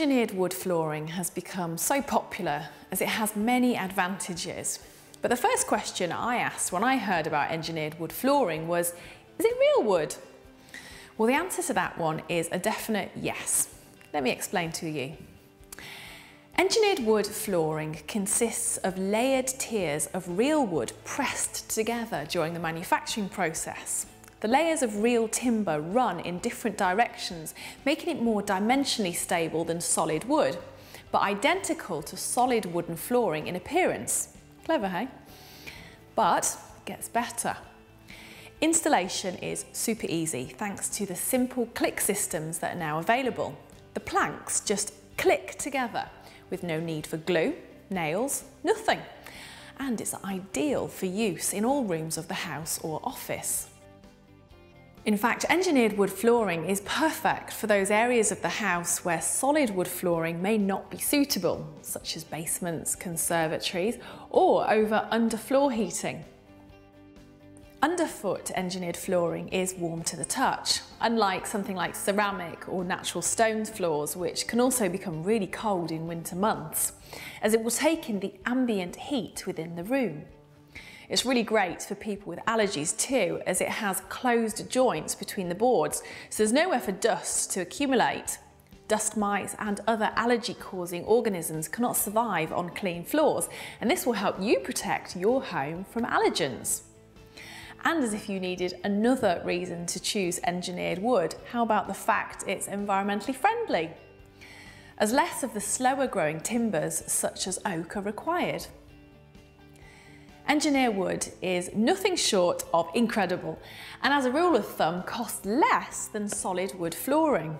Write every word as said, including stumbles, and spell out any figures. Engineered wood flooring has become so popular as it has many advantages. But the first question I asked when I heard about engineered wood flooring was, is it real wood? Well, the answer to that one is a definite yes. Let me explain to you. Engineered wood flooring consists of layered tiers of real wood pressed together during the manufacturing process. The layers of real timber run in different directions, making it more dimensionally stable than solid wood, but identical to solid wooden flooring in appearance. Clever, hey? But it gets better. Installation is super easy thanks to the simple click systems that are now available. The planks just click together with no need for glue, nails, nothing. And it's ideal for use in all rooms of the house or office. In fact, engineered wood flooring is perfect for those areas of the house where solid wood flooring may not be suitable, such as basements, conservatories, or over underfloor heating. Underfoot engineered flooring is warm to the touch, unlike something like ceramic or natural stone floors, which can also become really cold in winter months, as it will take in the ambient heat within the room. It's really great for people with allergies too, as it has closed joints between the boards, so there's nowhere for dust to accumulate. Dust mites and other allergy-causing organisms cannot survive on clean floors, and this will help you protect your home from allergens. And as if you needed another reason to choose engineered wood, how about the fact it's environmentally friendly, as less of the slower-growing timbers such as oak are required. Engineered wood is nothing short of incredible, and as a rule of thumb costs less than solid wood flooring.